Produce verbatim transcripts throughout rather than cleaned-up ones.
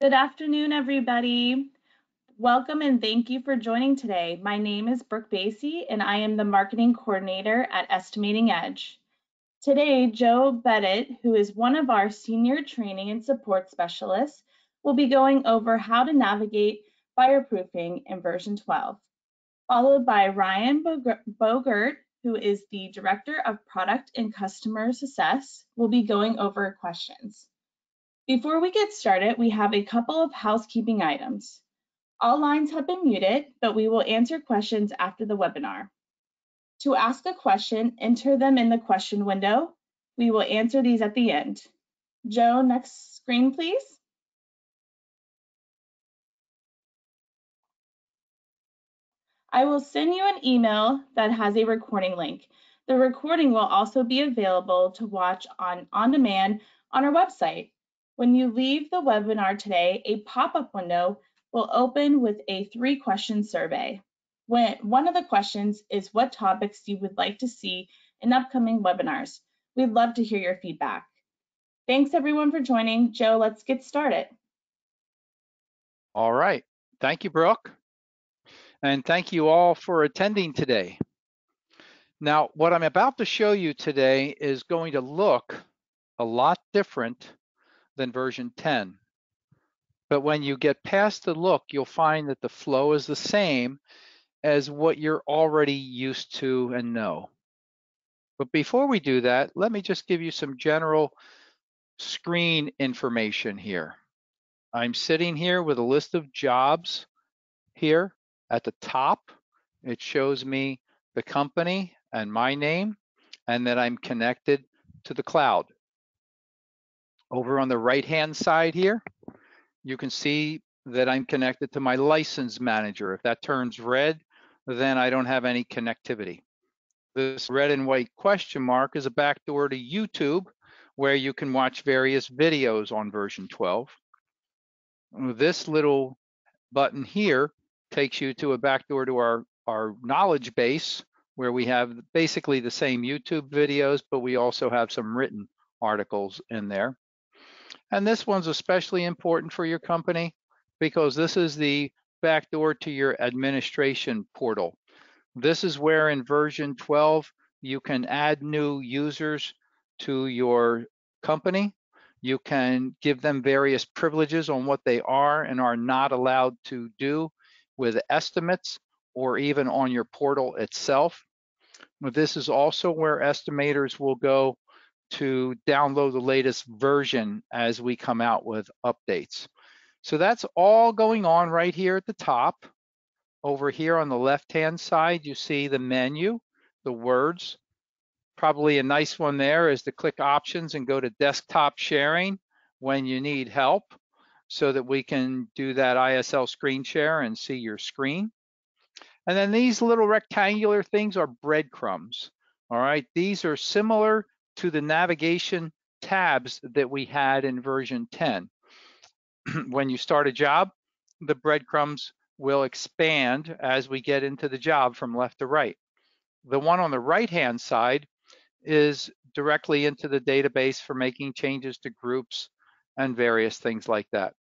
Good afternoon, everybody. Welcome and thank you for joining today. My name is Brooke Basie and I am the Marketing Coordinator at Estimating Edge. Today, Joe Pettit, who is one of our Senior Training and Support Specialists, will be going over how to navigate fireproofing in version twelve, followed by Ryan Bogert, who is the Director of Product and Customer Success, will be going over questions. Before we get started, we have a couple of housekeeping items. All lines have been muted, but we will answer questions after the webinar. To ask a question, enter them in the question window. We will answer these at the end. Joe, next screen, please. I will send you an email that has a recording link. The recording will also be available to watch on on demand on our website. When you leave the webinar today, a pop-up window will open with a three-question survey. When, one of the questions is what topics you would like to see in upcoming webinars. We'd love to hear your feedback. Thanks everyone for joining. Joe, let's get started. All right, thank you, Brooke. And thank you all for attending today. Now, what I'm about to show you today is going to look a lot different than version ten. But when you get past the look, you'll find that the flow is the same as what you're already used to and know. But before we do that, let me just give you some general screen information here. I'm sitting here with a list of jobs here at the top. It shows me the company and my name, and that I'm connected to the cloud. Over on the right-hand side here, you can see that I'm connected to my license manager. If that turns red, then I don't have any connectivity. This red and white question mark is a backdoor to YouTube, where you can watch various videos on version twelve. This little button here takes you to a backdoor to our, our knowledge base, where we have basically the same YouTube videos, but we also have some written articles in there. And this one's especially important for your company because this is the backdoor to your administration portal. This is where in version twelve, you can add new users to your company. You can give them various privileges on what they are and are not allowed to do with estimates or even on your portal itself. This is also where estimators will go to download the latest version as we come out with updates. So that's all going on right here at the top. Over here on the left-hand side, you see the menu, the words. Probably a nice one there is to click options and go to desktop sharing when you need help so that we can do that I S L screen share and see your screen. And then these little rectangular things are breadcrumbs. All right, these are similar to the navigation tabs that we had in version ten. When you start a job, the breadcrumbs will expand as we get into the job from left to right. The one on the right-hand side is directly into the database for making changes to groups and various things like that.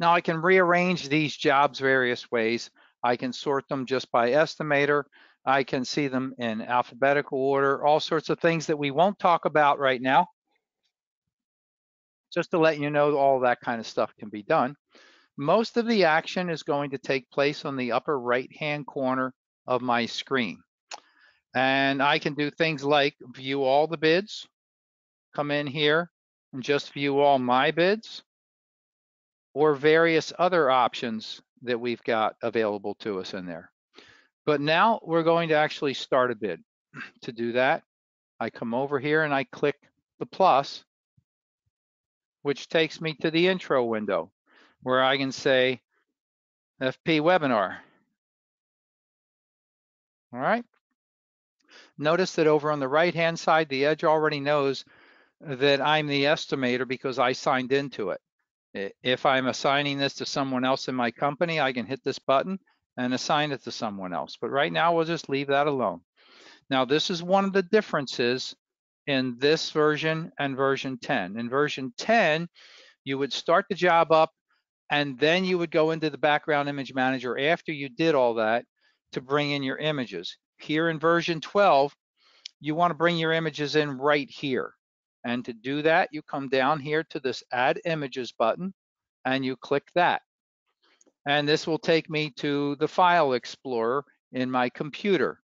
Now I can rearrange these jobs various ways. I can sort them just by estimator. I can see them in alphabetical order, all sorts of things that we won't talk about right now. Just to let you know, all that kind of stuff can be done. Most of the action is going to take place on the upper right-hand corner of my screen. And I can do things like view all the bids, come in here and just view all my bids, or various other options that we've got available to us in there. But now we're going to actually start a bid. To do that, I come over here and I click the plus, which takes me to the intro window where I can say F P webinar. All right. Notice that over on the right-hand side, the Edge already knows that I'm the estimator because I signed into it. If I'm assigning this to someone else in my company, I can hit this button and assign it to someone else. But right now, we'll just leave that alone. Now, this is one of the differences in this version and version ten. In version ten, You would start the job up, and then you would go into the background image manager after you did all that to bring in your images. Here in version twelve, you want to bring your images in right here. And to do that, you come down here to this Add Images button, and you click that. And this will take me to the File Explorer in my computer.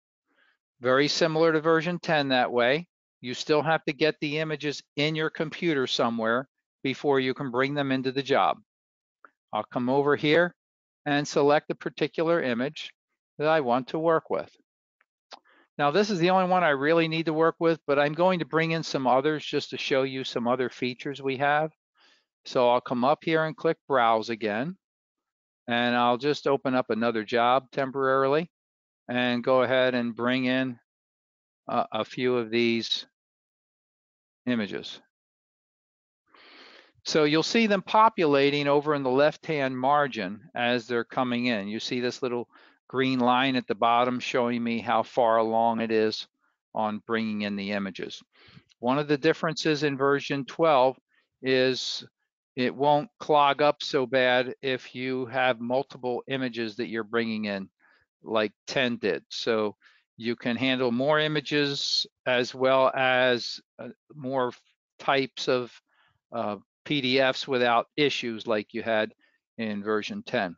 Very similar to version ten that way. You still have to get the images in your computer somewhere before you can bring them into the job. I'll come over here and select a particular image that I want to work with. Now, this is the only one I really need to work with, but I'm going to bring in some others just to show you some other features we have. So I'll come up here and click Browse again, and I'll just open up another job temporarily and go ahead and bring in a, a few of these images. So you'll see them populating over in the left-hand margin as they're coming in. You see this little green line at the bottom showing me how far along it is on bringing in the images. One of the differences in version twelve is it won't clog up so bad if you have multiple images that you're bringing in like ten did. So you can handle more images as well as more types of uh, P D Fs without issues like you had in version ten.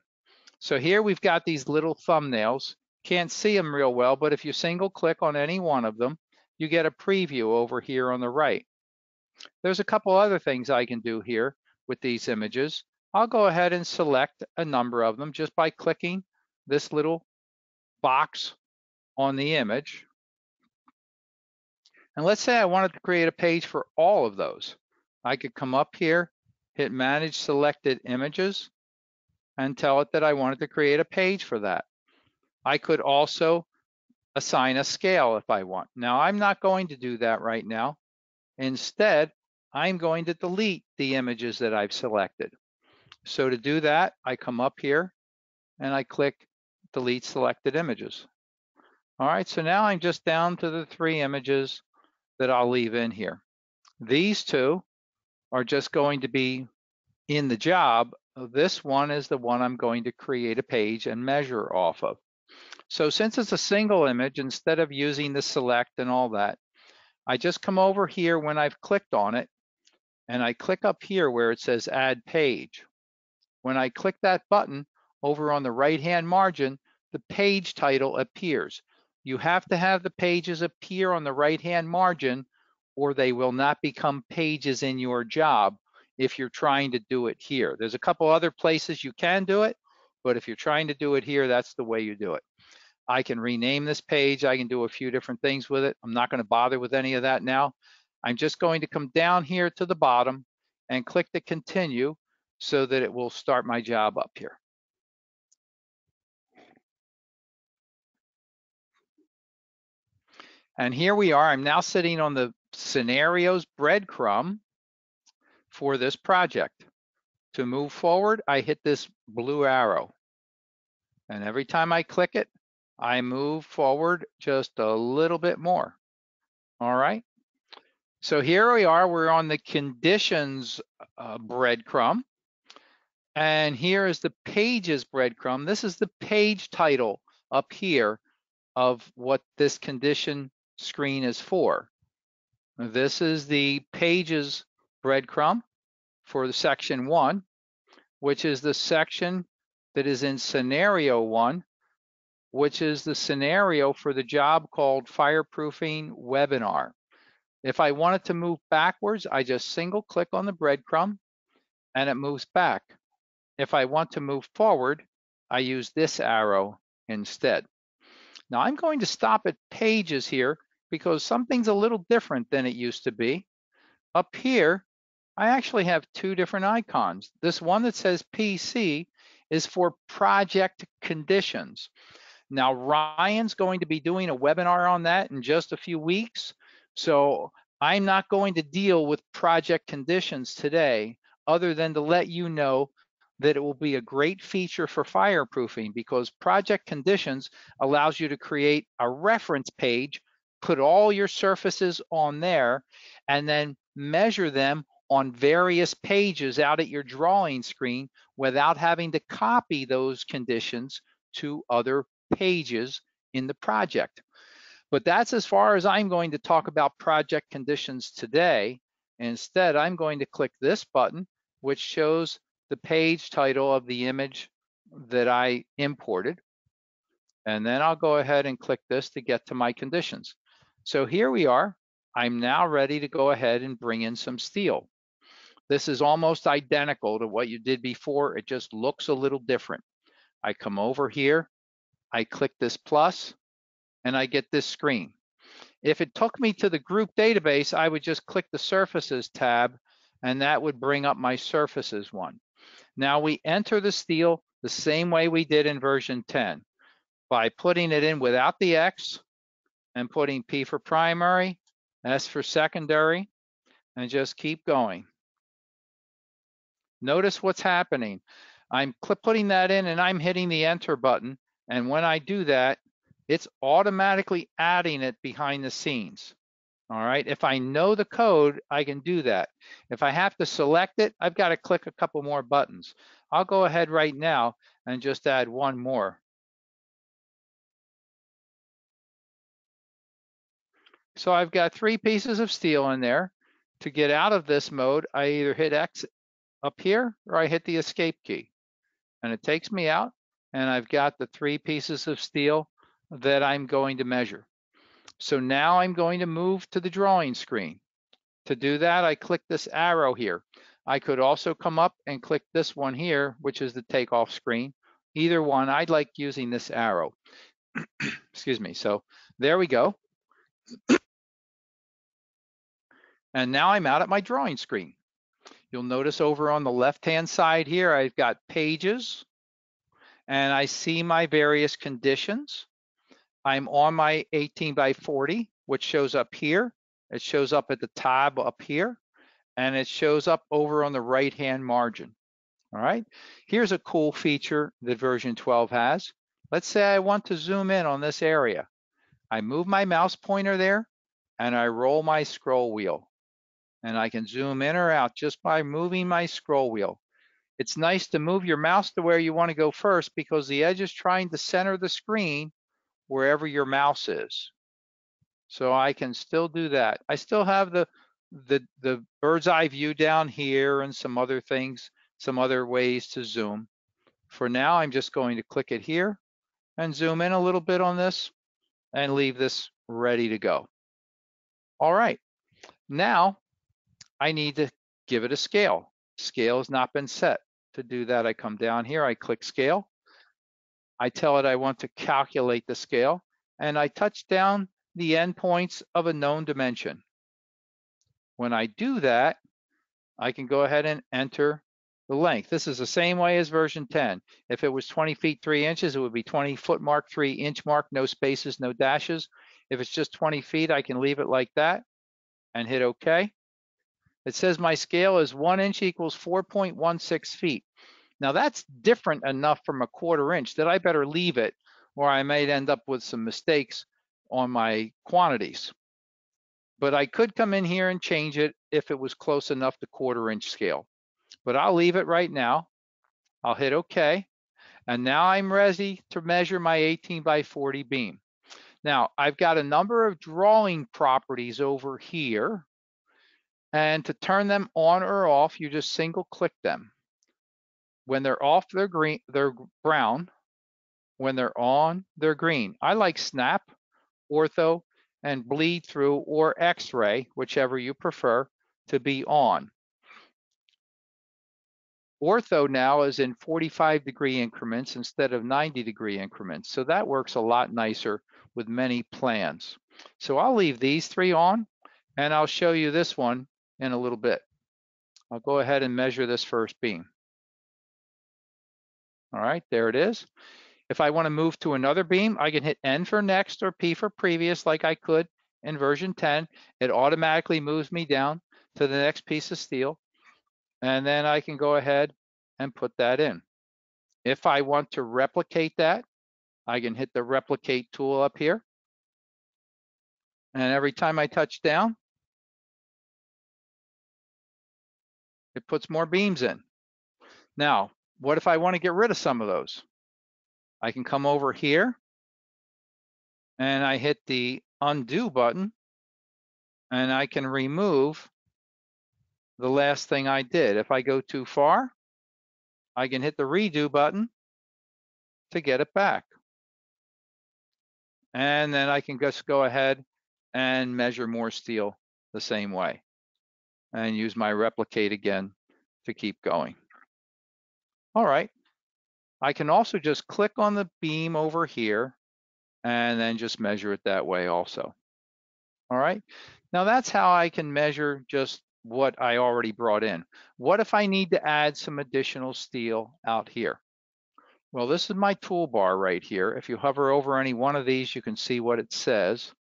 So here we've got these little thumbnails. Can't see them real well, but if you single click on any one of them, you get a preview over here on the right. There's a couple other things I can do here with these images. I'll go ahead and select a number of them just by clicking this little box on the image. And let's say I wanted to create a page for all of those. I could come up here, hit Manage Selected Images, and tell it that I wanted to create a page for that. I could also assign a scale if I want. Now, I'm not going to do that right now. Instead, I'm going to delete the images that I've selected. So to do that, I come up here and I click Delete Selected Images. All right, so now I'm just down to the three images that I'll leave in here. These two are just going to be in the job. This one is the one I'm going to create a page and measure off of. So since it's a single image, instead of using the select and all that, I just come over here when I've clicked on it, and I click up here where it says Add Page. When I click that button over on the right-hand margin, the page title appears. You have to have the pages appear on the right-hand margin or they will not become pages in your job if you're trying to do it here. There's a couple other places you can do it, but if you're trying to do it here, that's the way you do it. I can rename this page. I can do a few different things with it. I'm not going to bother with any of that now. I'm just going to come down here to the bottom and click the Continue so that it will start my job up here. And here we are. I'm now sitting on the scenarios breadcrumb for this project. To move forward, I hit this blue arrow. And every time I click it, I move forward just a little bit more. All right. So here we are. We're on the conditions uh, breadcrumb. And here is the pages breadcrumb. This is the page title up here of what this condition screen is for. This is the pages breadcrumb for the section one, which is the section that is in scenario one, which is the scenario for the job called Fireproofing Webinar. If I wanted to move backwards, I just single click on the breadcrumb and it moves back. If I want to move forward, I use this arrow instead. Now I'm going to stop at pages here because something's a little different than it used to be. Up here, I actually have two different icons. This one that says P C is for project conditions. Now Ryan's going to be doing a webinar on that in just a few weeks. So I'm not going to deal with project conditions today other than to let you know that it will be a great feature for fireproofing because project conditions allows you to create a reference page, put all your surfaces on there, and then measure them on various pages out at your drawing screen without having to copy those conditions to other pages in the project. But that's as far as I'm going to talk about project conditions today. Instead, I'm going to click this button, which shows the page title of the image that I imported. And then I'll go ahead and click this to get to my conditions. So here we are. I'm now ready to go ahead and bring in some steel. This is almost identical to what you did before. It just looks a little different. I come over here, I click this plus, and I get this screen. If it took me to the group database, I would just click the surfaces tab, and that would bring up my surfaces one. Now we enter the steel the same way we did in version ten, by putting it in without the X and putting P for primary, S for secondary, and just keep going. Notice what's happening. I'm putting that in and I'm hitting the enter button. And when I do that, it's automatically adding it behind the scenes. All right, if I know the code, I can do that. If I have to select it, I've got to click a couple more buttons. I'll go ahead right now and just add one more. So I've got three pieces of steel in there. To get out of this mode, I either hit X up here or I hit the escape key. And it takes me out and I've got the three pieces of steel that I'm going to measure. So now I'm going to move to the drawing screen. To do that, I click this arrow here. I could also come up and click this one here, which is the takeoff screen. Either one, I'd like using this arrow. Excuse me. So there we go. And now I'm out at my drawing screen. You'll notice over on the left-hand side here, I've got pages and I see my various conditions. I'm on my eighteen by forty, which shows up here. It shows up at the tab up here and it shows up over on the right-hand margin. All right, here's a cool feature that version twelve has. Let's say I want to zoom in on this area. I move my mouse pointer there and I roll my scroll wheel and I can zoom in or out just by moving my scroll wheel. It's nice to move your mouse to where you want to go first because the edge is trying to center the screen wherever your mouse is. So I can still do that. I still have the, the, the bird's eye view down here and some other things, some other ways to zoom. For now, I'm just going to click it here and zoom in a little bit on this and leave this ready to go. All right, now I need to give it a scale. Scale has not been set. To do that, I come down here, I click scale. I tell it I want to calculate the scale and I touch down the endpoints of a known dimension. When I do that, I can go ahead and enter the length. This is the same way as version ten. If it was twenty feet, three inches, it would be twenty foot mark, three inch mark, no spaces, no dashes. If it's just twenty feet, I can leave it like that and hit okay. It says my scale is one inch equals four point one six feet. Now that's different enough from a quarter inch that I better leave it or I might end up with some mistakes on my quantities. But I could come in here and change it if it was close enough to quarter inch scale. But I'll leave it right now. I'll hit okay. And now I'm ready to measure my eighteen by forty beam. Now I've got a number of drawing properties over here. And to turn them on or off, you just single click them. When they're off, they're green, they're brown. When they're on, they're green. I like snap, ortho, and bleed through or X-ray, whichever you prefer, to be on. Ortho now is in forty-five degree increments instead of ninety degree increments. So that works a lot nicer with many plans. So I'll leave these three on and I'll show you this one in a little bit. I'll go ahead and measure this first beam. All right, there it is. If I want to move to another beam, I can hit N for next or P for previous like I could in version ten. It automatically moves me down to the next piece of steel. And then I can go ahead and put that in. If I want to replicate that, I can hit the replicate tool up here. And every time I touch down, It puts more beams in. Now, what if I want to get rid of some of those? I can come over here and I hit the undo button and I can remove the last thing I did. If I go too far, I can hit the redo button to get it back. And then I can just go ahead and measure more steel the same way and use my replicate again to keep going. All right, I can also just click on the beam over here and then just measure it that way also. All right, now that's how I can measure just what I already brought in. What if I need to add some additional steel out here? Well, this is my toolbar right here. If you hover over any one of these, you can see what it says.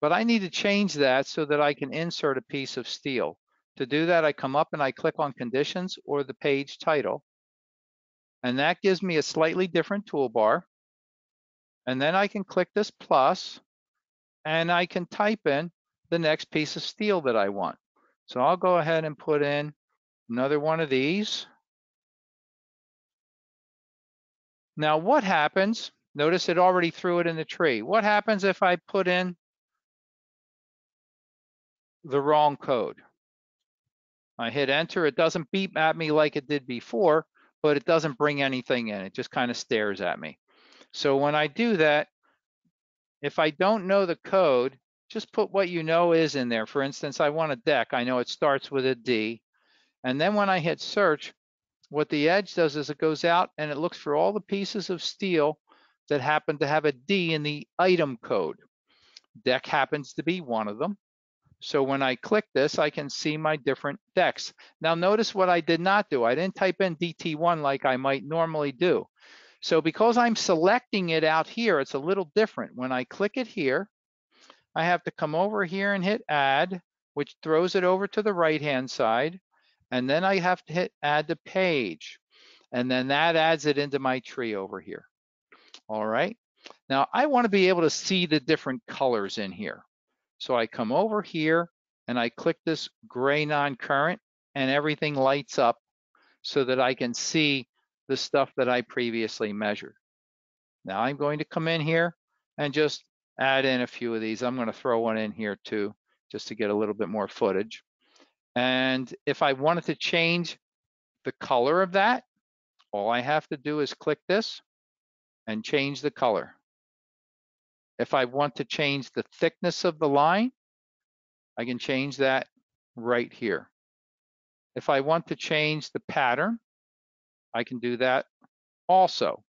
But I need to change that so that I can insert a piece of steel. To do that, I come up and I click on Conditions or the page title. And that gives me a slightly different toolbar. And then I can click this plus and I can type in the next piece of steel that I want. So I'll go ahead and put in another one of these. Now what happens, notice it already threw it in the tree. What happens if I put in the wrong code? I hit enter, it doesn't beep at me like it did before, but it doesn't bring anything in, it just kind of stares at me. So when I do that, if I don't know the code, just put what you know is in there. For instance, I want a deck, I know it starts with a D, and then when I hit search, what the edge does is it goes out and it looks for all the pieces of steel that happen to have a D in the item code. Deck happens to be one of them. So when I click this, I can see my different decks. Now notice what I did not do. I didn't type in D T one like I might normally do. So because I'm selecting it out here, it's a little different. When I click it here, I have to come over here and hit add, which throws it over to the right-hand side. And then I have to hit add to page. And then that adds it into my tree over here. All right, now I wanna be able to see the different colors in here. So I come over here and I click this gray non-current and everything lights up so that I can see the stuff that I previously measured. Now I'm going to come in here and just add in a few of these. I'm gonna throw one in here too, just to get a little bit more footage. And if I wanted to change the color of that, all I have to do is click this and change the color. If I want to change the thickness of the line, I can change that right here. If I want to change the pattern, I can do that also.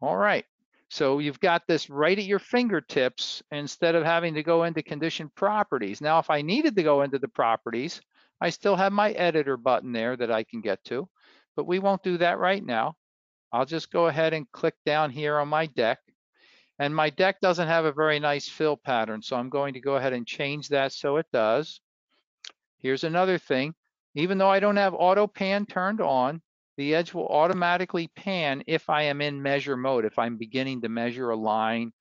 All right, so you've got this right at your fingertips instead of having to go into condition properties. Now, if I needed to go into the properties, I still have my editor button there that I can get to, but we won't do that right now. I'll just go ahead and click down here on my deck. And my deck doesn't have a very nice fill pattern, so I'm going to go ahead and change that so it does. Here's another thing. Even though I don't have auto pan turned on, the edge will automatically pan if I am in measure mode, if I'm beginning to measure a line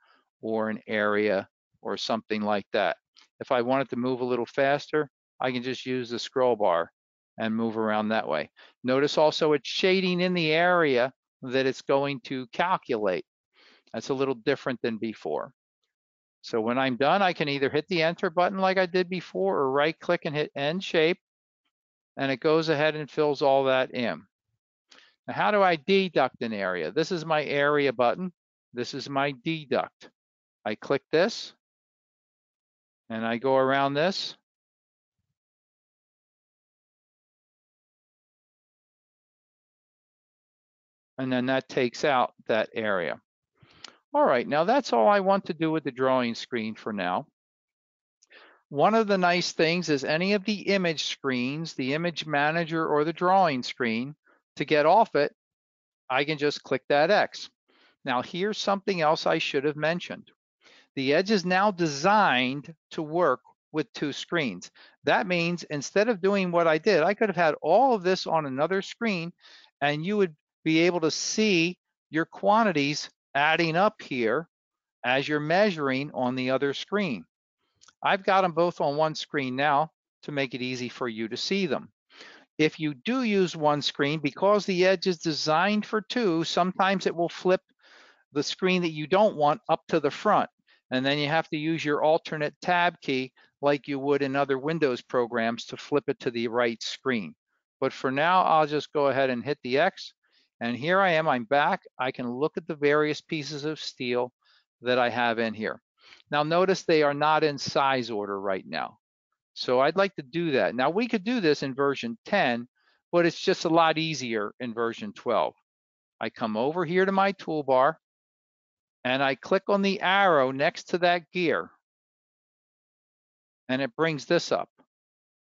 or an area or something like that. If I wanted to move a little faster, I can just use the scroll bar and move around that way. Notice also it's shading in the area that it's going to calculate. That's a little different than before. So when I'm done, I can either hit the enter button like I did before or right click and hit end shape, and it goes ahead and fills all that in. Now, how do I deduct an area? This is my area button. This is my deduct. I click this and I go around this. And then that takes out that area. All right, now that's all I want to do with the drawing screen for now. One of the nice things is any of the image screens, the image manager or the drawing screen, to get off it, I can just click that X. Now here's something else I should have mentioned. The Edge is now designed to work with two screens. That means instead of doing what I did, I could have had all of this on another screen and you would be able to see your quantities adding up here as you're measuring on the other screen. I've got them both on one screen now to make it easy for you to see them. If you do use one screen, because the edge is designed for two, sometimes it will flip the screen that you don't want up to the front. And then you have to use your alternate tab key like you would in other Windows programs to flip it to the right screen. But for now, I'll just go ahead and hit the X. And here I am, I'm back. I can look at the various pieces of steel that I have in here. Now notice they are not in size order right now. So I'd like to do that. Now we could do this in version ten, but it's just a lot easier in version twelve. I come over here to my toolbar and I click on the arrow next to that gear and it brings this up.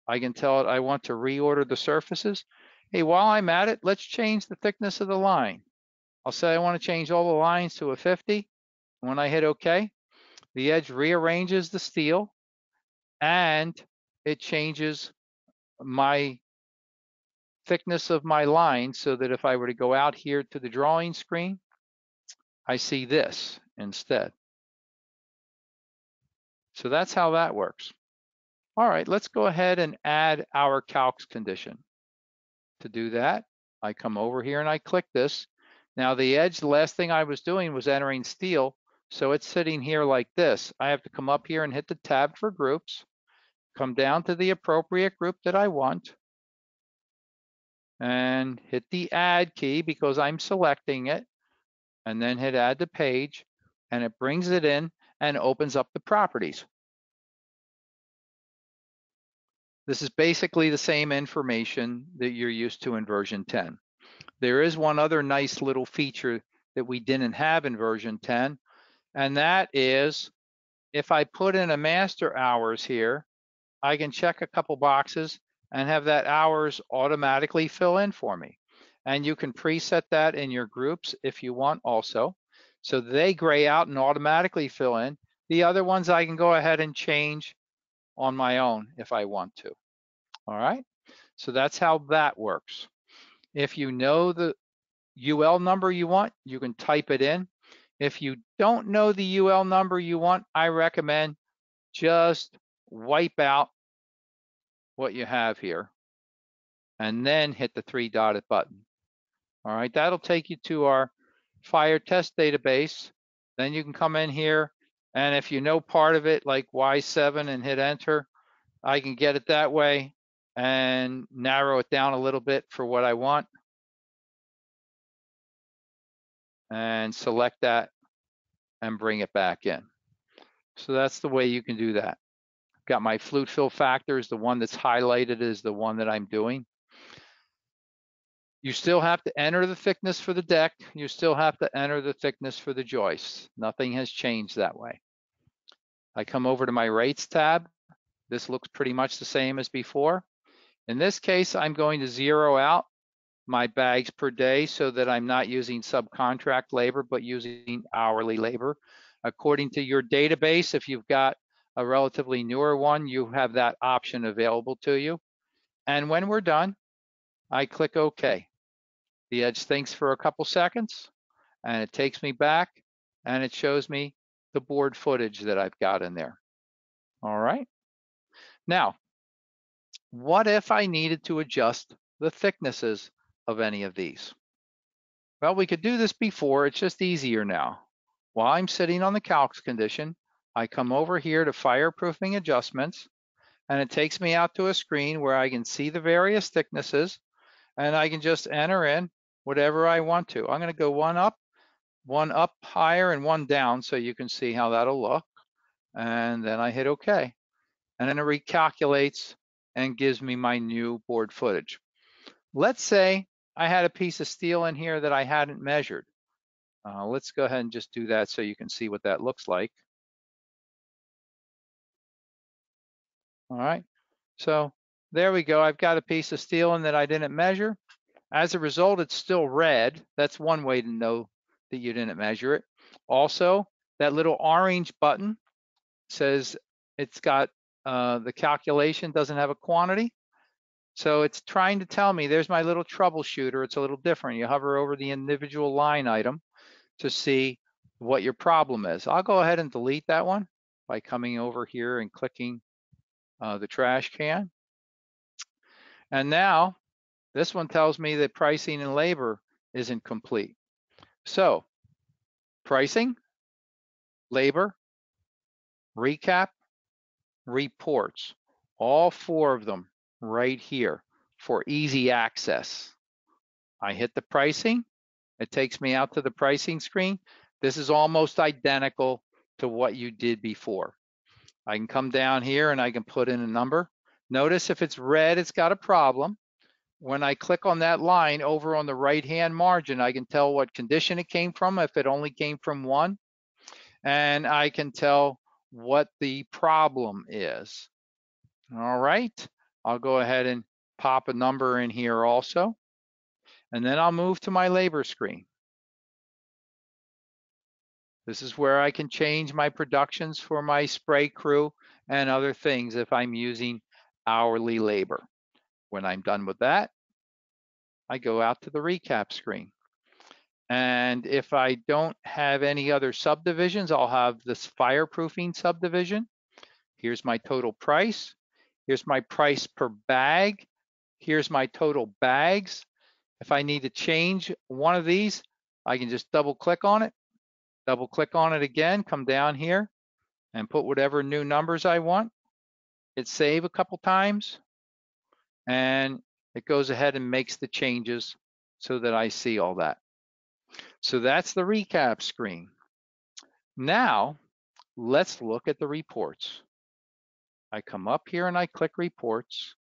I can tell it I want to reorder the surfaces. Hey, while I'm at it, let's change the thickness of the line. I'll say I want to change all the lines to a fifty. When I hit OK, the edge rearranges the steel and it changes my thickness of my line so that if I were to go out here to the drawing screen, I see this instead. So that's how that works. All right, let's go ahead and add our calcs condition. To do that, I come over here and I click this. Now the edge, the last thing I was doing was entering steel, so it's sitting here like this. I have to come up here and hit the tab for groups, come down to the appropriate group that I want, and hit the add key because I'm selecting it, and then hit add to page, and it brings it in and opens up the properties. This is basically the same information that you're used to in version ten. There is one other nice little feature that we didn't have in version ten, and that is if I put in a master hours here, I can check a couple boxes and have that hours automatically fill in for me. And you can preset that in your groups if you want also. So they gray out and automatically fill in. The other ones I can go ahead and change on my own if I want to. All right, so that's how that works. If you know the U L number you want, you can type it in. If you don't know the U L number you want, I recommend just wipe out what you have here and then hit the three dotted button. All right, that'll take you to our fire test database. Then you can come in here, and if you know part of it, like Y seven, and hit enter, I can get it that way and narrow it down a little bit for what I want. And select that and bring it back in. So that's the way you can do that. Got my flute fill factors. The one that's highlighted is the one that I'm doing. You still have to enter the thickness for the deck. You still have to enter the thickness for the joists. Nothing has changed that way. I come over to my rates tab. This looks pretty much the same as before. In this case, I'm going to zero out my bags per day so that I'm not using subcontract labor, but using hourly labor. According to your database, if you've got a relatively newer one, you have that option available to you. And when we're done, I click OK. The edge thinks for a couple seconds and it takes me back and it shows me the board footage that I've got in there. All right. Now, what if I needed to adjust the thicknesses of any of these? Well, we could do this before, it's just easier now. While I'm sitting on the calcs condition, I come over here to fireproofing adjustments, and it takes me out to a screen where I can see the various thicknesses, and I can just enter in whatever I want to. I'm gonna go one up, one up higher and one down so you can see how that'll look. And then I hit okay. And then it recalculates and gives me my new board footage. Let's say I had a piece of steel in here that I hadn't measured. Uh, let's go ahead and just do that so you can see what that looks like. All right, so there we go. I've got a piece of steel in that I didn't measure. As a result, it's still red. That's one way to know that you didn't measure it. Also, that little orange button says it's got uh, the calculation doesn't have a quantity. So it's trying to tell me, there's my little troubleshooter. It's a little different. You hover over the individual line item to see what your problem is. I'll go ahead and delete that one by coming over here and clicking Uh, the trash can. And now This one tells me that pricing and labor isn't complete. So pricing, labor, recap, reports, all four of them right here for easy access. I hit the pricing, it takes me out to the pricing screen. This is almost identical to what you did before. I can come down here and I can put in a number. Notice if it's red, it's got a problem. When I click on that line over on the right-hand margin, I can tell what condition it came from, if it only came from one, and I can tell what the problem is. All right, I'll go ahead and pop a number in here also, and then I'll move to my labor screen. This is where I can change my productions for my spray crew and other things if I'm using hourly labor. When I'm done with that, I go out to the recap screen. And if I don't have any other subdivisions, I'll have this fireproofing subdivision. Here's my total price. Here's my price per bag. Here's my total bags. If I need to change one of these, I can just double click on it. Double click on it again, come down here and put whatever new numbers I want. Hit save a couple times and it goes ahead and makes the changes so that I see all that. So that's the recap screen. Now let's look at the reports. I come up here and I click reports.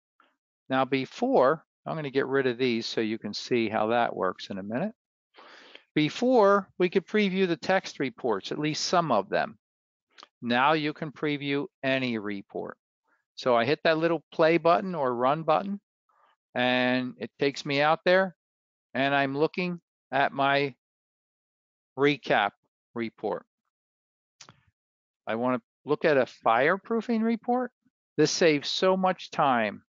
Now before, I'm going to get rid of these so you can see how that works in a minute. Before, we could preview the text reports, at least some of them. Now you can preview any report. So I hit that little play button or run button, and it takes me out there, and I'm looking at my recap report. I want to look at a fireproofing report. This saves so much time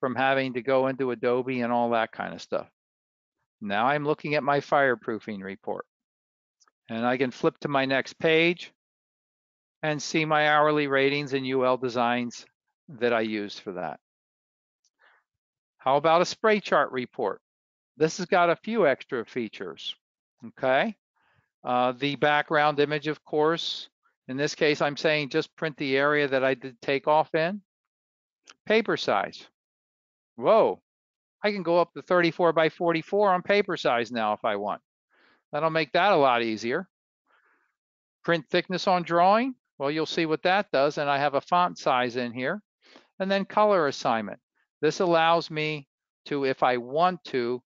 from having to go into Adobe and all that kind of stuff. Now I'm looking at my fireproofing report, and I can flip to my next page and see my hourly ratings and U L designs that I used for that. How about a spray chart report? This has got a few extra features, okay? Uh, the background image, of course. In this case, I'm saying just print the area that I did take off in. Paper size. Whoa. I can go up to thirty-four by forty-four on paper size now if I want. That'll make that a lot easier. Print thickness on drawing. Well, you'll see what that does, and I have a font size in here. And then color assignment. This allows me to, if I want to,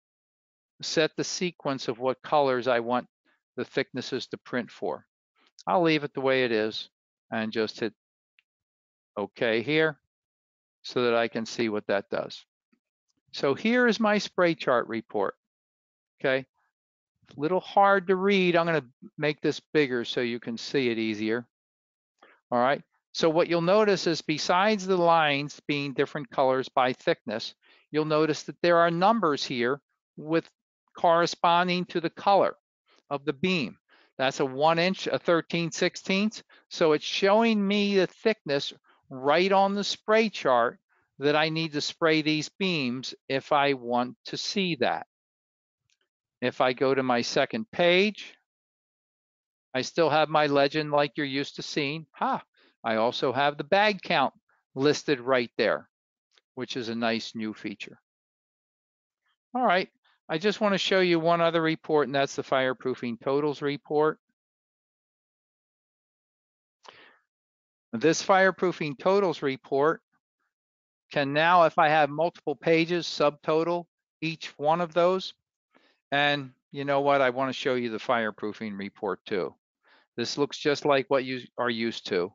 set the sequence of what colors I want the thicknesses to print for. I'll leave it the way it is and just hit OK here so that I can see what that does. So here is my spray chart report, okay? It's a little hard to read. I'm gonna make this bigger so you can see it easier. All right, so what you'll notice is besides the lines being different colors by thickness, you'll notice that there are numbers here with corresponding to the color of the beam. That's a one inch, a thirteen sixteenths. So it's showing me the thickness right on the spray chart that I need to spray these beams if I want to see that. If I go to my second page, I still have my legend like you're used to seeing. Ha! I also have the bag count listed right there, which is a nice new feature. All right, I just want to show you one other report, and that's the fireproofing totals report. This fireproofing totals report can now, if I have multiple pages, subtotal each one of those. And you know what? I want to show you the fireproofing report too. This looks just like what you are used to.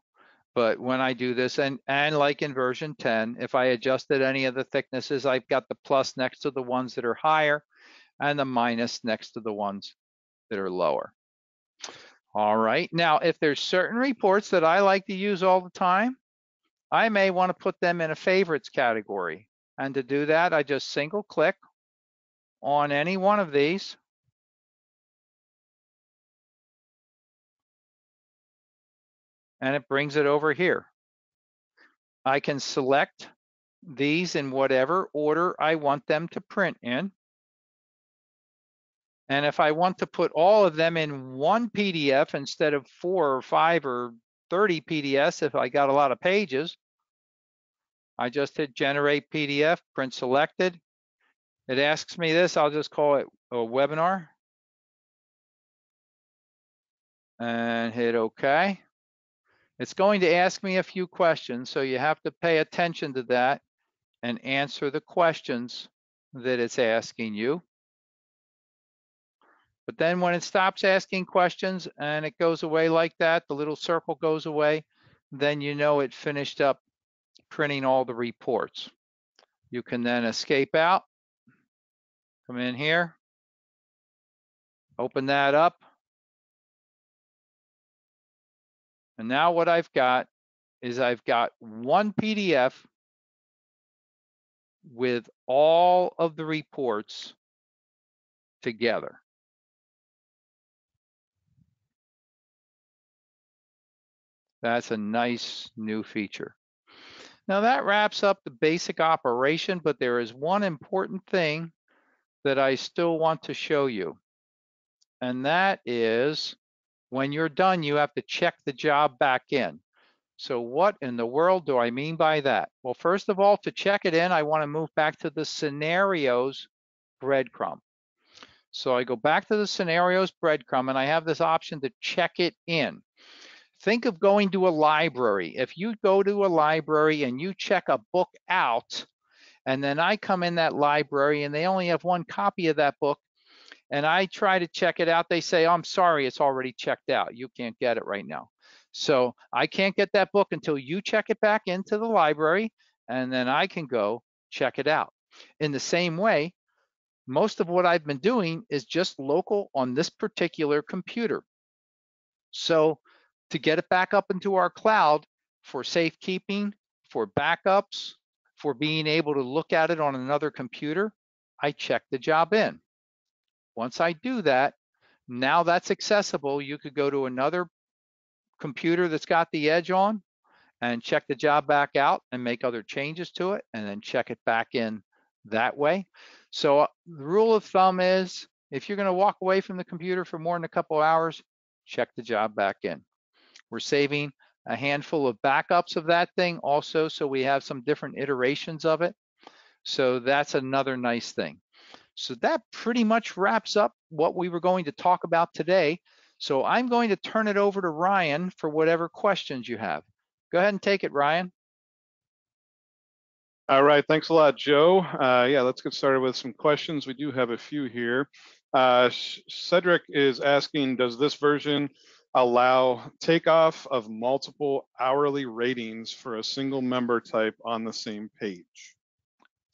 But when I do this, and, and like in version ten, if I adjusted any of the thicknesses, I've got the plus next to the ones that are higher and the minus next to the ones that are lower. All right. Now, if there's certain reports that I like to use all the time, I may want to put them in a favorites category. And to do that, I just single click on any one of these. And it brings it over here. I can select these in whatever order I want them to print in. And if I want to put all of them in one P D F instead of four or five or thirty P D Fs, if I got a lot of pages, I just hit generate P D F, print selected. It asks me this, I'll just call it a webinar. And hit okay. It's going to ask me a few questions, so you have to pay attention to that and answer the questions that it's asking you. But then when it stops asking questions and it goes away like that, the little circle goes away, then you know it finished up printing all the reports. You can then escape out, come in here, open that up. And now what I've got is I've got one P D F with all of the reports together. That's a nice new feature. Now that wraps up the basic operation, but there is one important thing that I still want to show you. And that is, when you're done, you have to check the job back in. So what in the world do I mean by that? Well, first of all, to check it in, I want to move back to the scenarios breadcrumb. So I go back to the scenarios breadcrumb, and I have this option to check it in. Think of going to a library. If you go to a library and you check a book out, and then I come in that library and they only have one copy of that book, and I try to check it out, they say, oh, I'm sorry, it's already checked out. You can't get it right now. So I can't get that book until you check it back into the library, and then I can go check it out. In the same way, most of what I've been doing is just local on this particular computer. So to get it back up into our cloud for safekeeping, for backups, for being able to look at it on another computer, I check the job in. Once I do that, now that's accessible. You could go to another computer that's got the Edge on and check the job back out and make other changes to it and then check it back in that way. So the rule of thumb is, if you're going to walk away from the computer for more than a couple hours, check the job back in. We're saving a handful of backups of that thing also, so we have some different iterations of it. So that's another nice thing. So that pretty much wraps up what we were going to talk about today. So I'm going to turn it over to Ryan for whatever questions you have. Go ahead and take it, Ryan. All right, thanks a lot, Joe. Uh, yeah, let's get started with some questions. We do have a few here. Uh, Cedric is asking, does this version allow takeoff of multiple hourly ratings for a single member type on the same page?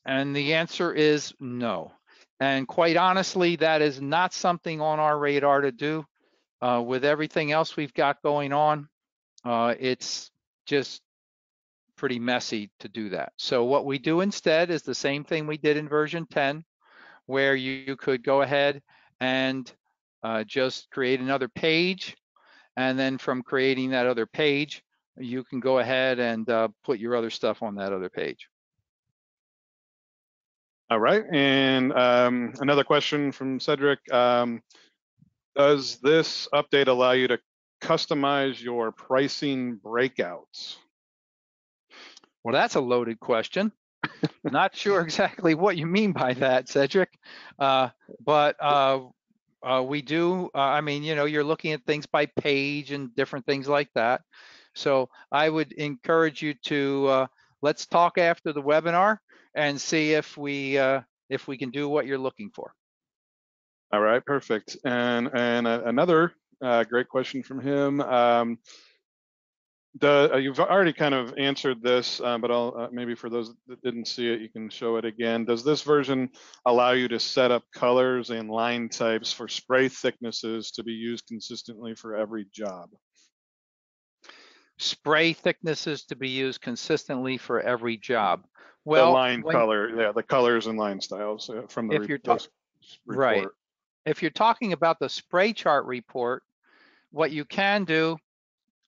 And the answer is no. And quite honestly, that is not something on our radar to do. Uh, with everything else we've got going on, uh, it's just pretty messy to do that. So what we do instead is the same thing we did in version ten, where you, you could go ahead and uh, just create another page. And then from creating that other page, you can go ahead and uh, put your other stuff on that other page. All right, and um, another question from Cedric. Um, does this update allow you to customize your pricing breakouts? Well, that's a loaded question. Not sure exactly what you mean by that, Cedric, uh, but uh, uh, we do, uh, I mean, you know, you're looking at things by page and different things like that. So I would encourage you to, uh, let's talk after the webinar and see if we uh, if we can do what you're looking for. All right, perfect. And and uh, another uh, great question from him. Um, the uh, you've already kind of answered this, uh, but I'll uh, maybe for those that didn't see it, you can show it again. Does this version allow you to set up colors and line types for spray thicknesses to be used consistently for every job? Spray thicknesses to be used consistently for every job. Well, the line when, color, yeah, the colors and line styles from the if you're report. Right. If you're talking about the spray chart report, what you can do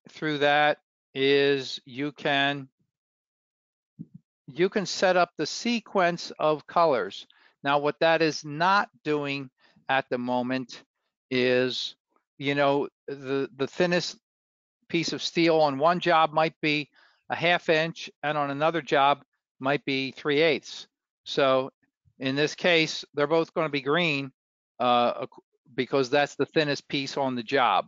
through that is you can you can set up the sequence of colors. Now, what that is not doing at the moment is, you know, the, the thinnest piece of steel on one job might be a half inch and on another job might be three eighths. So in this case, they're both going to be green uh, because that's the thinnest piece on the job.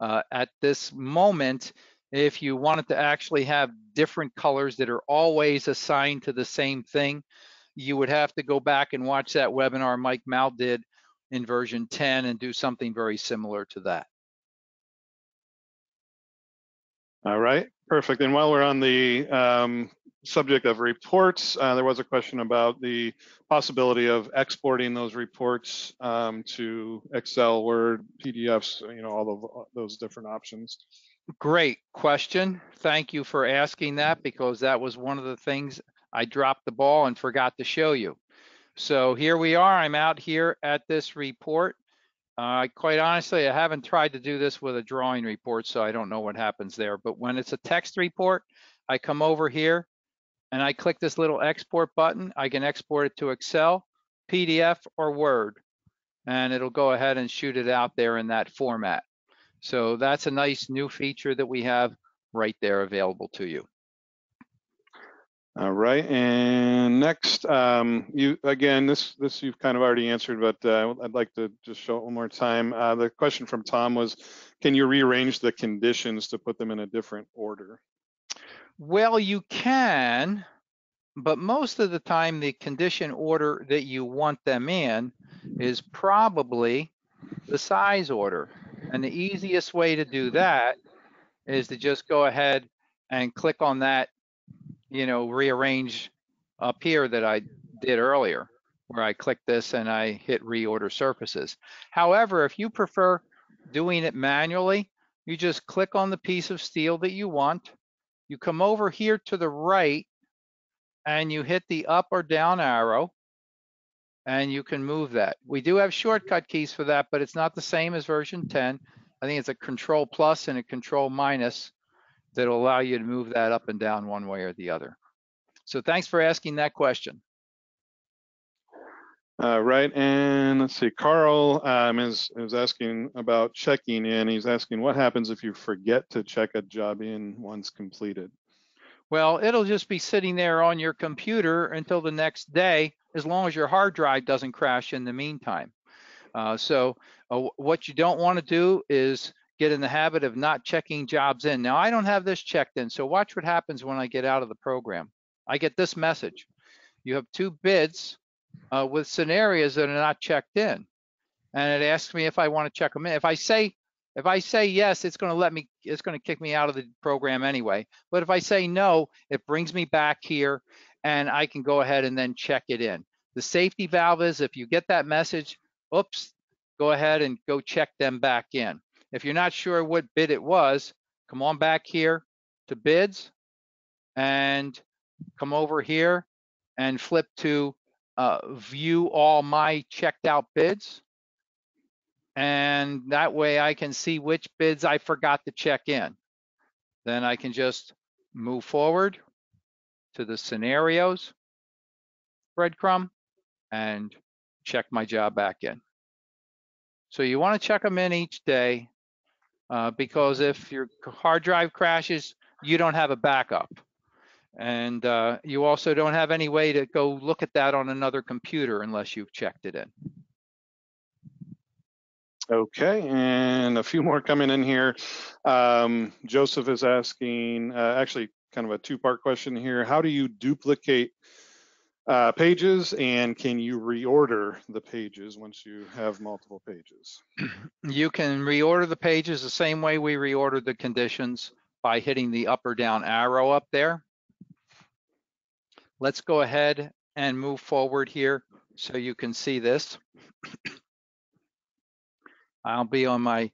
Uh, at this moment, if you wanted to actually have different colors that are always assigned to the same thing, you would have to go back and watch that webinar Mike Mal did in version ten and do something very similar to that. All right, perfect. And while we're on the um, subject of reports, uh, there was a question about the possibility of exporting those reports um, to Excel, Word, P D Fs, you know, all of those different options. Great question. Thank you for asking that, because that was one of the things I dropped the ball and forgot to show you. So here we are. I'm out here at this report. Uh, quite honestly, I haven't tried to do this with a drawing report, so I don't know what happens there. But when it's a text report, I come over here and I click this little export button. I can export it to Excel, P D F, or Word, and it'll go ahead and shoot it out there in that format. So that's a nice new feature that we have right there available to you. All right, and next, um, you again, this this you've kind of already answered, but uh, I'd like to just show it one more time. Uh, the question from Tom was, can you rearrange the conditions to put them in a different order? Well, you can, but most of the time, the condition order that you want them in is probably the size order. And the easiest way to do that is to just go ahead and click on that, you know, rearrange up here that I did earlier, where I click this and I hit reorder surfaces. However, if you prefer doing it manually, you just click on the piece of steel that you want. You come over here to the right and you hit the up or down arrow and you can move that. We do have shortcut keys for that, but it's not the same as version ten. I think it's a control plus and a control minus that'll allow you to move that up and down one way or the other. So thanks for asking that question. Uh, right, and let's see, Carl um, is, is asking about checking in. He's asking what happens if you forget to check a job in once completed? Well, it'll just be sitting there on your computer until the next day, as long as your hard drive doesn't crash in the meantime. Uh, so uh, what you don't want to do is get in the habit of not checking jobs in. Now, I don't have this checked in, so watch what happens when I get out of the program. I get this message. You have two bids uh, with scenarios that are not checked in, and it asks me if I want to check them in. If I say if I say yes, it's going to let me. It's going to kick me out of the program anyway. But if I say no, it brings me back here, and I can go ahead and then check it in. The safety valve is if you get that message, oops, go ahead and go check them back in. If you're not sure what bid it was, come on back here to bids and come over here and flip to uh, view all my checked out bids. And that way I can see which bids I forgot to check in. Then I can just move forward to the scenarios breadcrumb and check my job back in. So you want to check them in each day. Uh, because if your hard drive crashes, you don't have a backup. And uh, you also don't have any way to go look at that on another computer unless you've checked it in. Okay, and a few more coming in here. Um, Joseph is asking, uh, actually kind of a two-part question here. How do you duplicate uh, pages, and can you reorder the pages once you have multiple pages? You can reorder the pages the same way we reordered the conditions, by hitting the up or down arrow up there. Let's go ahead and move forward here so you can see this. I'll be on my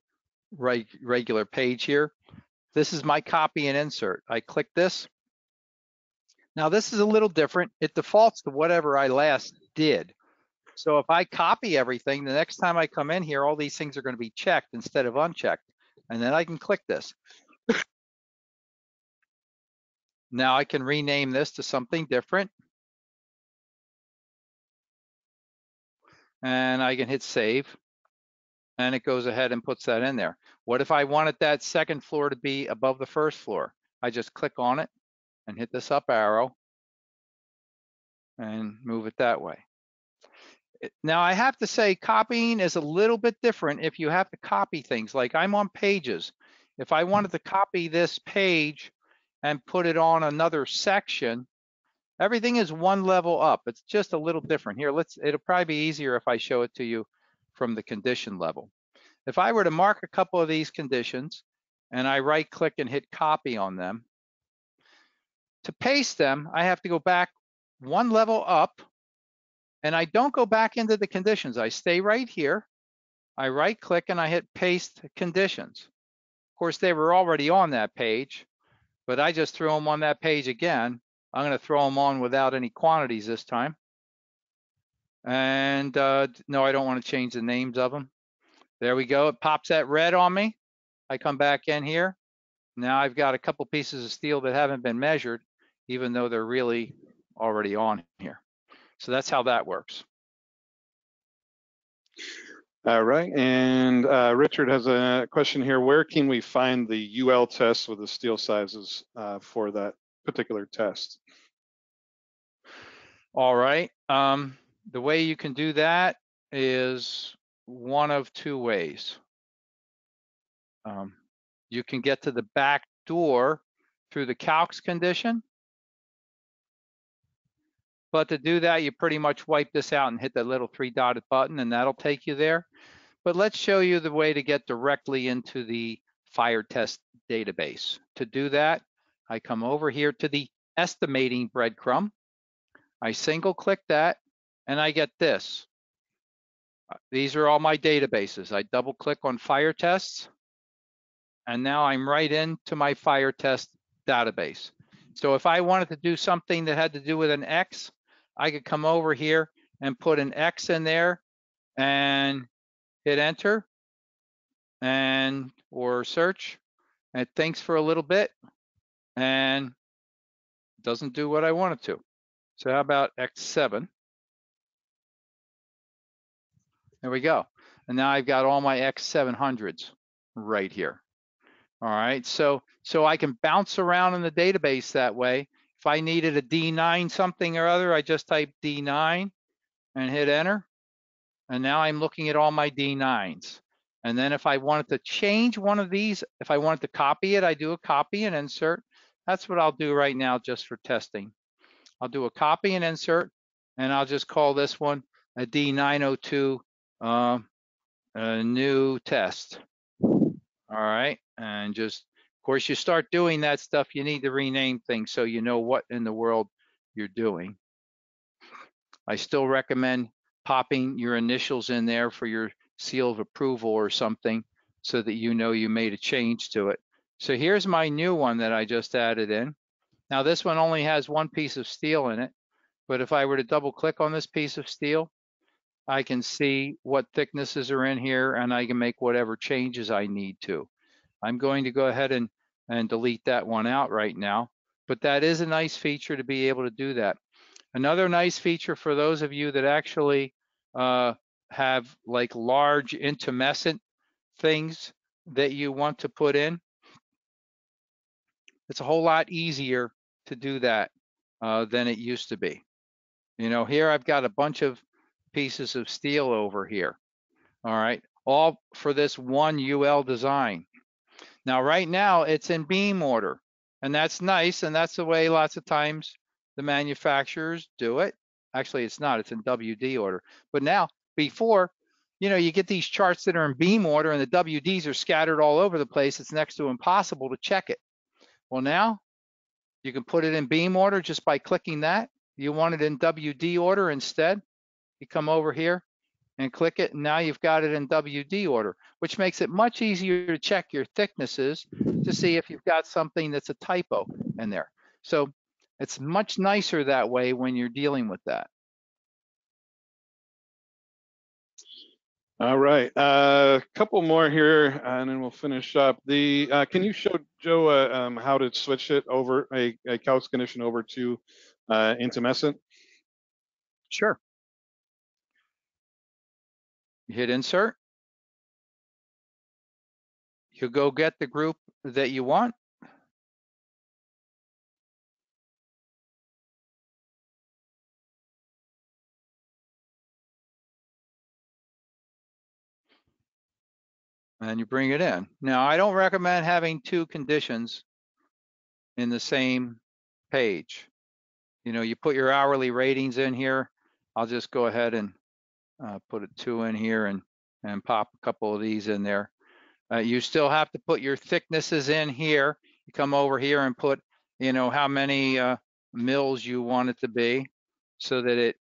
reg- regular page here. This is my copy and insert. I click this. Now this is a little different. It defaults to whatever I last did. So if I copy everything, the next time I come in here, all these things are going to be checked instead of unchecked. And then I can click this. Now I can rename this to something different. And I can hit save, and it goes ahead and puts that in there. What if I wanted that second floor to be above the first floor? I just click on it and hit this up arrow and move it that way. Now I have to say copying is a little bit different if you have to copy things. Like I'm on pages. If I wanted to copy this page and put it on another section, everything is one level up. It's just a little different. Here, let's, it'll probably be easier if I show it to you from the condition level. If I were to mark a couple of these conditions and I right click and hit copy on them, to paste them, I have to go back one level up, and I don't go back into the conditions. I stay right here, I right click and I hit paste conditions. Of course, they were already on that page, but I just threw them on that page again. I'm going to throw them on without any quantities this time. And uh, no, I don't want to change the names of them. There we go. It pops that red on me. I come back in here. Now I've got a couple pieces of steel that haven't been measured, even though they're really already on here. So that's how that works. All right. And uh, Richard has a question here. Where can we find the U L test with the steel sizes uh, for that particular test? All right, um, the way you can do that is one of two ways. Um, you can get to the back door through the calcs condition, but to do that, you pretty much wipe this out and hit that little three dotted button, and that'll take you there. But let's show you the way to get directly into the fire test database. To do that, I come over here to the estimating breadcrumb, I single click that, and I get this. These are all my databases. I double click on fire tests, and now I'm right into my fire test database. So if I wanted to do something that had to do with an X, I could come over here and put an X in there and hit enter and or search, and it thinks for a little bit and doesn't do what I want it to. So how about X seven? There we go. And now I've got all my X seven hundreds right here. All right, so, so I can bounce around in the database that way. If I needed a D nine something or other, I just type D nine and hit enter. And now I'm looking at all my D nines. And then if I wanted to change one of these, if I wanted to copy it, I do a copy and insert. That's what I'll do right now just for testing. I'll do a copy and insert, and I'll just call this one a D nine oh two uh, a new test. All right, and just, of course, you start doing that stuff, you need to rename things so you know what in the world you're doing. I still recommend popping your initials in there for your seal of approval or something so that you know you made a change to it. So here's my new one that I just added in. Now this one only has one piece of steel in it, but if I were to double click on this piece of steel, I can see what thicknesses are in here and I can make whatever changes I need to. I'm going to go ahead and, and delete that one out right now, but that is a nice feature to be able to do that. Another nice feature for those of you that actually uh, have like large intumescent things that you want to put in, it's a whole lot easier to do that uh, than it used to be. You know, here I've got a bunch of pieces of steel over here. All right, all for this one U L design. Now, right now it's in beam order, and that's nice, and that's the way lots of times the manufacturers do it. Actually, it's not, it's in W D order. But now, before, you know, you get these charts that are in beam order and the W Ds are scattered all over the place. It's next to impossible to check it. Well, now you can put it in beam order just by clicking that. You want it in W D order instead. You come over here and click it, and now you've got it in W D order, which makes it much easier to check your thicknesses to see if you've got something that's a typo in there. So it's much nicer that way when you're dealing with that. All right, a uh, couple more here, and then we'll finish up. The uh, can you show Joe uh, um, how to switch it over a, a couch condition over to uh, intumescent? Sure. Hit insert. You go get the group that you want. And you bring it in. Now, I don't recommend having two conditions in the same page. You know, you put your hourly ratings in here. I'll just go ahead and uh, put a two in here and, and pop a couple of these in there. Uh, you still have to put your thicknesses in here. You come over here and put, you know, how many uh, mils you want it to be so that it,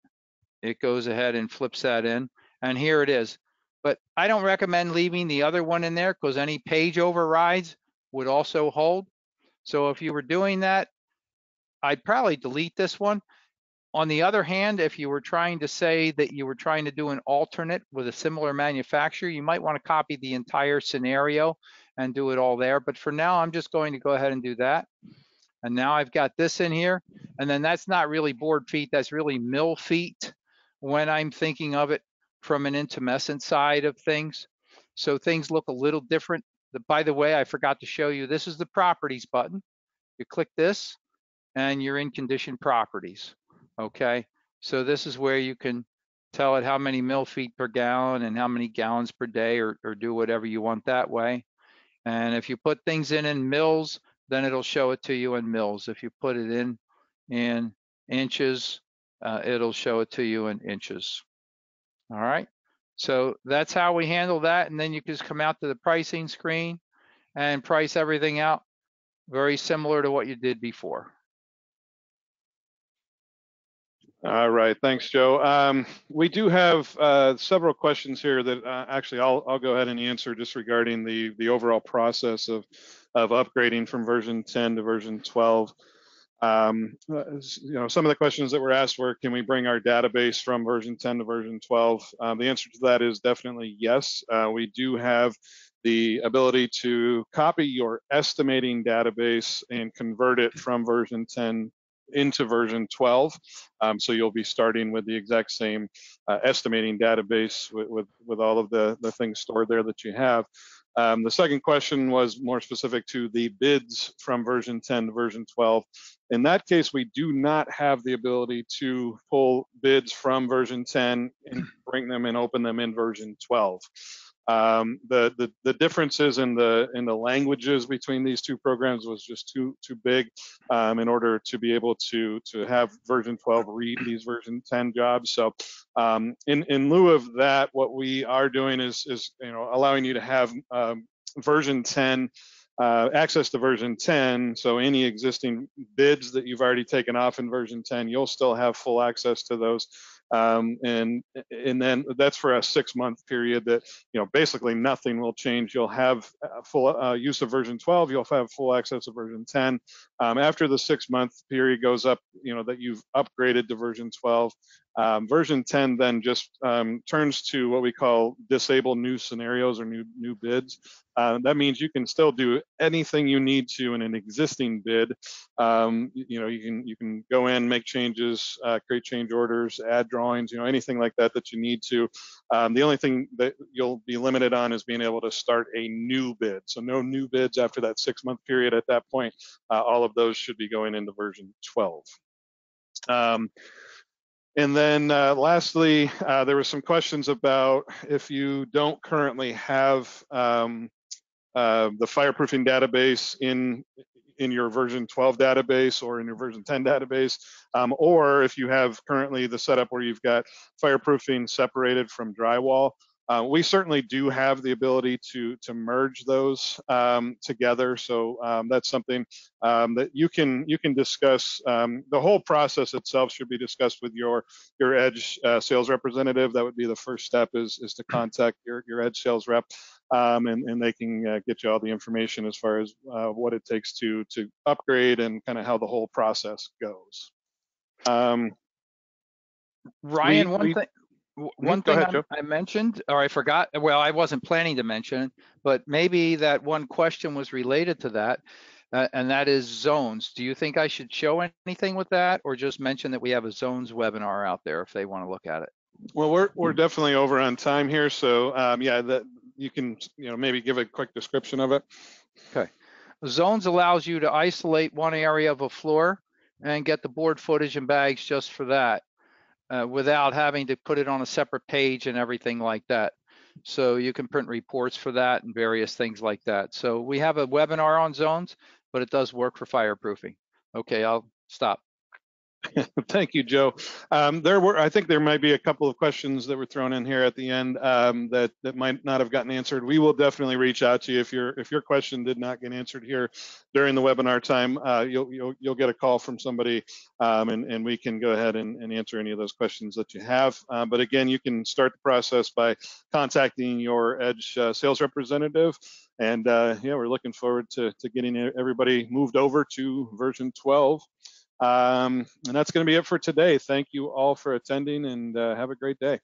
it goes ahead and flips that in. And here it is. But I don't recommend leaving the other one in there because any page overrides would also hold. So if you were doing that, I'd probably delete this one. On the other hand, if you were trying to say that you were trying to do an alternate with a similar manufacturer, you might want to copy the entire scenario and do it all there. But for now, I'm just going to go ahead and do that. And now I've got this in here. And then that's not really board feet, that's really mill feet when I'm thinking of it from an intumescent side of things. So things look a little different. By the way, I forgot to show you, this is the properties button. You click this and you're in condition properties, okay? So this is where you can tell it how many mil feet per gallon and how many gallons per day, or, or do whatever you want that way. And if you put things in in mils, then it'll show it to you in mils. If you put it in in inches, uh, it'll show it to you in inches. All right, so that's how we handle that. And then you can just come out to the pricing screen and price everything out, very similar to what you did before. All right, thanks, Joe. Um, we do have uh, several questions here that uh, actually I'll, I'll go ahead and answer just regarding the, the overall process of, of upgrading from version ten to version twelve. Um, you know, some of the questions that were asked were, can we bring our database from version ten to version twelve? Um, the answer to that is definitely yes. Uh, we do have the ability to copy your estimating database and convert it from version ten into version twelve. Um, so you'll be starting with the exact same uh, estimating database with, with, with all of the, the things stored there that you have. Um, the second question was more specific to the bids from version ten to version twelve. In that case, we do not have the ability to pull bids from version ten and bring them and open them in version twelve. Um, the, the the differences in the in the languages between these two programs was just too too big um, in order to be able to to have version twelve read these version ten jobs. So um, in in lieu of that, what we are doing is is you know allowing you to have um, version ten uh, access to version ten. So any existing bids that you've already taken off in version ten, you'll still have full access to those. Um, and and then that's for a six month period that, you know, basically nothing will change. You'll have full uh, use of version twelve, you'll have full access to version ten. Um, after the six month period goes up, you know, that you've upgraded to version twelve, um, version ten then just um, turns to what we call disable new scenarios or new, new bids. Uh, that means you can still do anything you need to in an existing bid. Um, you know, you can you can go in, make changes, uh, create change orders, add drawings, you know, anything like that that you need to. Um, the only thing that you'll be limited on is being able to start a new bid. So no new bids after that six-month period. At that point, uh, all of those should be going into version twelve. Um, And then uh, lastly, uh, there were some questions about if you don't currently have um, uh, the fireproofing database in in your version twelve database or in your version ten database, um, or if you have currently the setup where you've got fireproofing separated from drywall. Uh, we certainly do have the ability to to merge those um, together, so um, that's something um, that you can you can discuss. Um, the whole process itself should be discussed with your your Edge uh, sales representative. That would be the first step, is is to contact your your Edge sales rep, um, and and they can uh, get you all the information as far as uh, what it takes to to upgrade and kind of how the whole process goes. Um, Ryan, we, one thing. One thing ahead, I mentioned, or I forgot, well, I wasn't planning to mention, but maybe that one question was related to that, uh, and that is zones. Do you think I should show anything with that, or just mention that we have a zones webinar out there if they want to look at it? Well, we're we're definitely over on time here, so um, yeah, that you can you know maybe give a quick description of it. Okay, zones allows you to isolate one area of a floor and get the board footage and bags just for that. Uh, without having to put it on a separate page and everything like that. So you can print reports for that and various things like that. So we have a webinar on zones, but it does work for fireproofing. Okay, I'll stop. Thank you, Joe. Um, there were, I think there might be a couple of questions that were thrown in here at the end um, that that might not have gotten answered. We will definitely reach out to you if your if your question did not get answered here during the webinar time. Uh, you'll you'll you'll get a call from somebody, um, and and we can go ahead and, and answer any of those questions that you have. Uh, but again, you can start the process by contacting your Edge uh, sales representative. And uh, yeah, we're looking forward to to getting everybody moved over to version twelve. Um, and that's going to be it for today. Thank you all for attending, and uh, have a great day.